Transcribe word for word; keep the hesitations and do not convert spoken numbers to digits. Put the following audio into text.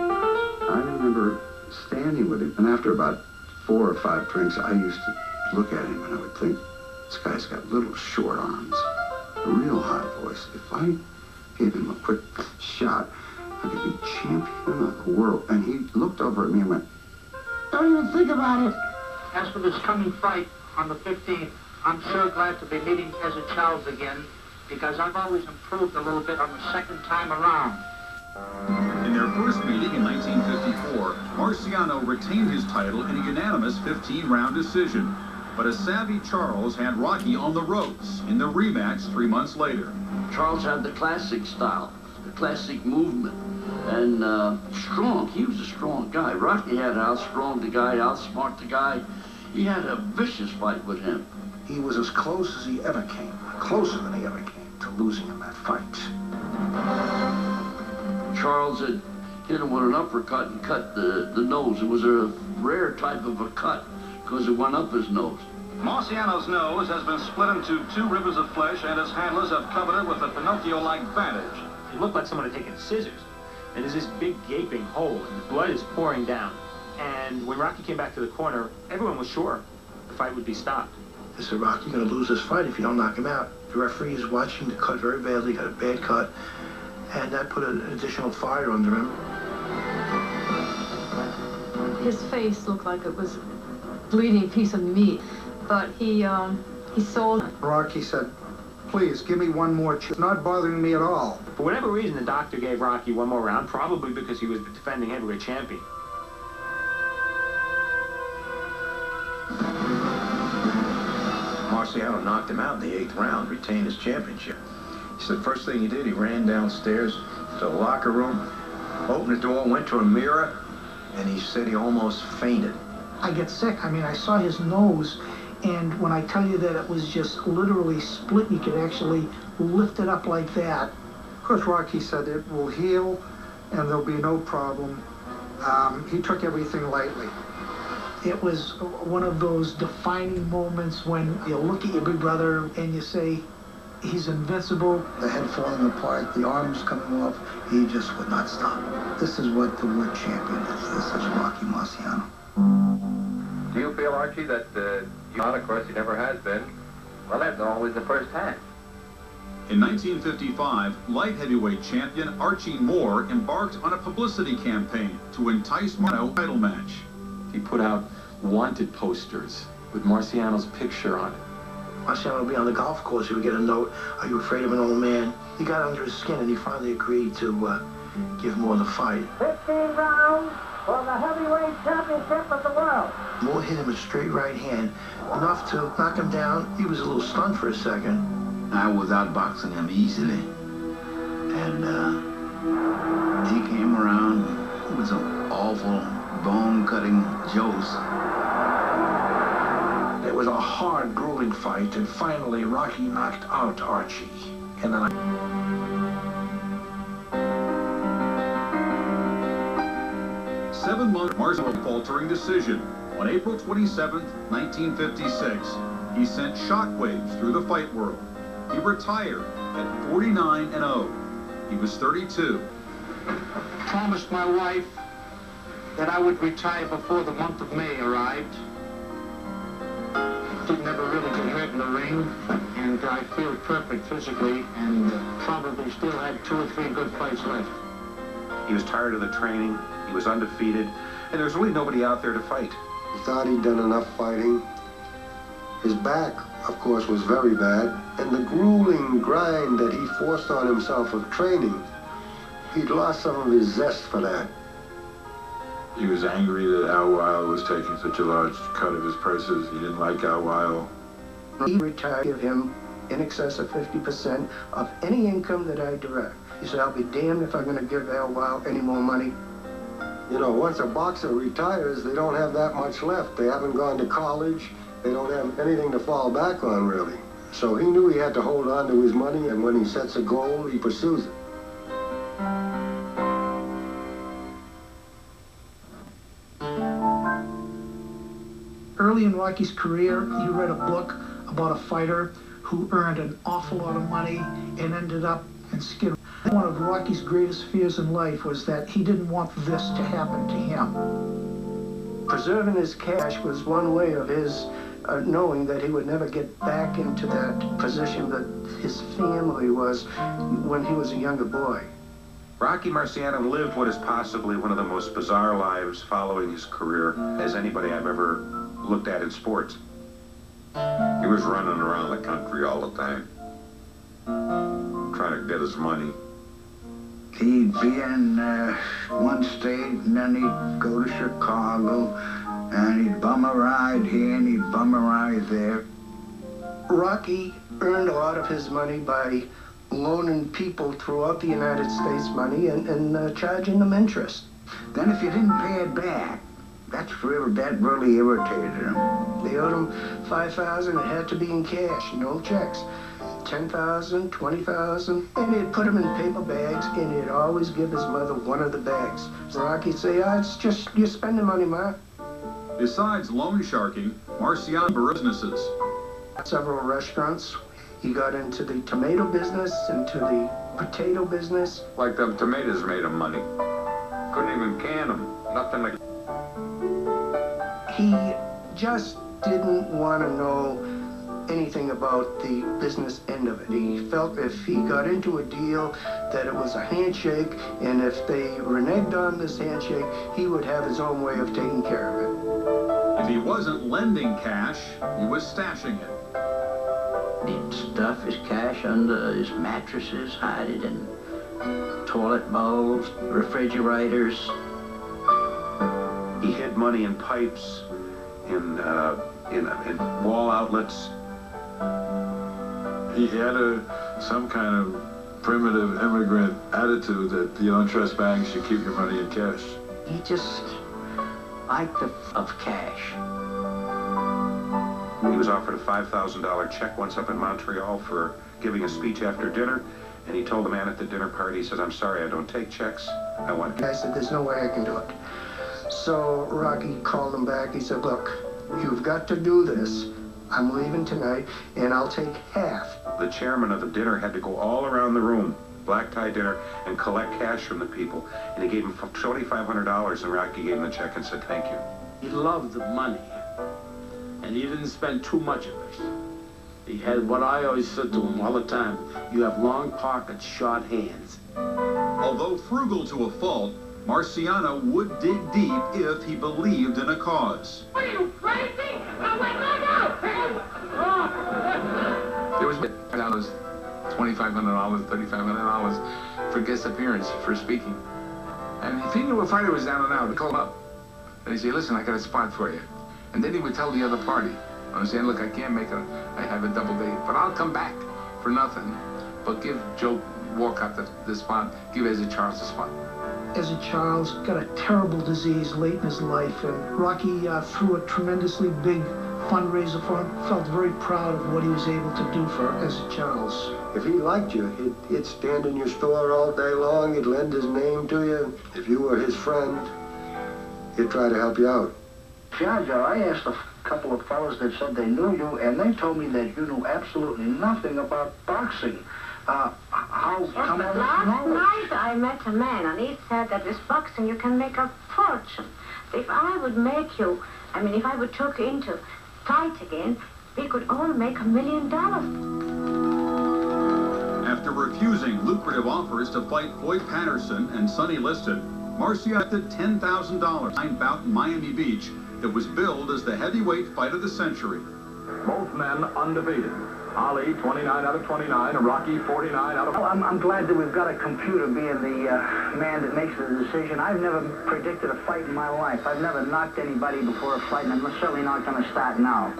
I remember standing with him, and after about four or five drinks, I used to look at him and I would think, this guy's got little short arms, a real high voice. If I gave him a quick shot, I could be champion of the world. And he looked over at me and went, don't even think about it. As for this coming fight on the fifteenth, I'm sure glad to be meeting Ezzard Charles again, because I've always improved a little bit on the second time around. In their first meeting in nineteen fifty-four, Marciano retained his title in a unanimous fifteen round decision. But a savvy Charles had Rocky on the ropes in the rematch three months later. Charles had the classic style, the classic movement, and uh, strong. He was a strong guy. Rocky had to outstrong the guy, outsmart the guy. He had a vicious fight with him. He was as close as he ever came, closer than he ever came, to losing in that fight. Charles had hit him with an uppercut and cut the, the nose. It was a rare type of a cut because it went up his nose. Marciano's nose has been split into two rivers of flesh, and his handlers have covered it with a Pinocchio-like bandage. It looked like someone had taken scissors, and there's this big gaping hole, and the blood is pouring down. And when Rocky came back to the corner, everyone was sure the fight would be stopped. They said, Rocky's going to lose this fight if you don't knock him out. The referee is watching the cut very badly, got a bad cut, and that put an additional fire under him. His face looked like it was a bleeding piece of meat, but he, um, he sold it. Rocky said, please, give me one more chance. It's not bothering me at all. For whatever reason, the doctor gave Rocky one more round, probably because he was the defending heavyweight champion. Marciano knocked him out in the eighth round, retained his championship. He said the first thing he did, he ran downstairs to the locker room, opened the door, went to a mirror, and he said he almost fainted. I get sick. I mean, I saw his nose, and when I tell you that it was just literally split, you could actually lift it up like that. Of course, Rocky said it will heal, and there'll be no problem. Um, he took everything lightly. It was one of those defining moments when you look at your big brother and you say, he's invincible. The head falling apart, the arms coming off, he just would not stop. This is what the word champion is. This is Rocky Marciano. Do you feel, Archie, that uh, you are, of course, he never has been? Well, that's always the first time. In nineteen fifty-five, light heavyweight champion Archie Moore embarked on a publicity campaign to entice Marciano title match. He put out wanted posters with Marciano's picture on it. Marciano would be on the golf course. He would get a note, are you afraid of an old man? He got under his skin, and he finally agreed to uh, give Moore the fight. fifteen rounds for the heavyweight championship of the world. Moore hit him a straight right hand, enough to knock him down. He was a little stunned for a second. I was outboxing him easily, and uh, he came around. It was an awful bone-cutting jokes. It was a hard, grueling fight, and finally Rocky knocked out Archie. And then I... Seven months Marciano faltering decision. On April twenty-seventh, nineteen fifty-six, he sent shockwaves through the fight world. He retired at forty-nine and oh. He was thirty-two. I promised my wife that I would retire before the month of May arrived. Didn't ever really get hurt in the ring, and I feel perfect physically, and probably still had two or three good fights left. He was tired of the training, he was undefeated, and there was really nobody out there to fight. He thought he'd done enough fighting. His back, of course, was very bad, and the grueling grind that he forced on himself of training, he'd lost some of his zest for that. He was angry that Al Weill was taking such a large cut of his purses. He didn't like Al Weill. He retired, give him in excess of fifty percent of any income that I direct. He said, I'll be damned if I'm going to give Al Weill any more money. You know, once a boxer retires, they don't have that much left. They haven't gone to college. They don't have anything to fall back on, really. So he knew he had to hold on to his money, and when he sets a goal, he pursues it. Early in Rocky's career, he read a book about a fighter who earned an awful lot of money and ended up in skid row. One of Rocky's greatest fears in life was that he didn't want this to happen to him. Preserving his cash was one way of his uh, knowing that he would never get back into that position that his family was when he was a younger boy. Rocky Marciano lived what is possibly one of the most bizarre lives following his career as anybody I've ever looked at in sports. He was running around the country all the time, trying to get his money. He'd be in uh, one state, and then he'd go to Chicago, and he'd bum a ride here, and he'd bum a ride there. Rocky earned a lot of his money by loaning people throughout the United States money and, and uh, charging them interest. Then if you didn't pay it back, that's really, that really irritated him. They owed him five thousand dollars, it had to be in cash, no checks. ten thousand dollars, twenty thousand dollars, and he'd put them in paper bags, and he'd always give his mother one of the bags. So Rocky'd say, ah, oh, it's just, you're spending money, Ma. Besides loan sharking, Marciano businesses. Several restaurants. He got into the tomato business, into the potato business. Like them tomatoes made him money. Couldn't even can them. Nothing like. He just didn't want to know anything about the business end of it. He felt if he got into a deal that it was a handshake, and if they reneged on this handshake, he would have his own way of taking care of it. If he wasn't lending cash, he was stashing it. He'd stuff his cash under his mattresses, hide it in toilet bowls, refrigerators. He hid money in pipes, in, uh, in, in wall outlets. He had a, some kind of primitive immigrant attitude that you don't trust banks, you keep your money in cash. He just liked the f of cash. He was offered a five thousand dollar check once up in Montreal for giving a speech after dinner, and he told the man at the dinner party, he says, I'm sorry, I don't take checks. I want I said, there's no way I can do it. So Rocky called him back. He said, look, you've got to do this. I'm leaving tonight, and I'll take half. The chairman of the dinner had to go all around the room, black tie dinner, and collect cash from the people. And he gave him two thousand five hundred dollars, and Rocky gave him the check and said, thank you. He loved the money. And he didn't spend too much of it. He had what I always said to him all the time, you have long pockets, short hands. Although frugal to a fault, Marciano would dig deep if he believed in a cause. Are you crazy? I'm like, oh, no! There was twenty-five hundred dollars, thirty-five hundred dollars for guest appearance, for speaking. And if he knew a fighter was down and out, he'd call him up. And he'd say, listen, I got a spot for you. And then he would tell the other party, I'm saying, look, I can't make a, I have a double date, but I'll come back for nothing. But give Joe Walcott the, the spot, give Ezzard Charles the spot. Ezzard Charles got a terrible disease late in his life, and Rocky uh, threw a tremendously big fundraiser for him, felt very proud of what he was able to do for Ezzard Charles. If he liked you, he'd, he'd stand in your store all day long, he'd lend his name to you. If you were his friend, he'd try to help you out. Jaja, I asked a couple of fellows that said they knew you, and they told me that you knew absolutely nothing about boxing. Uh, how yes, come but last know? night I met a man, and he said that with boxing you can make a fortune. If I would make you, I mean, if I would talk you into fight again, we could all make a million dollars. After refusing lucrative offers to fight Floyd Patterson and Sonny Liston, Marciano accepted ten thousand dollars in bout in Miami Beach. That was billed as the heavyweight fight of the century. Both men undefeated. Ali, twenty-nine out of twenty-nine, Rocky, forty-nine out of forty. Well, I'm, I'm glad that we've got a computer being the uh, man that makes the decision. I've never predicted a fight in my life. I've never knocked anybody before a fight, and I'm certainly not going to start now.